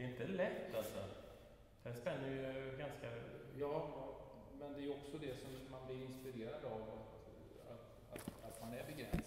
Det är inte lätt alltså. Den spänner ju ganska... Ja, men det är också det som man blir inspirerad av. Att man är begränsad.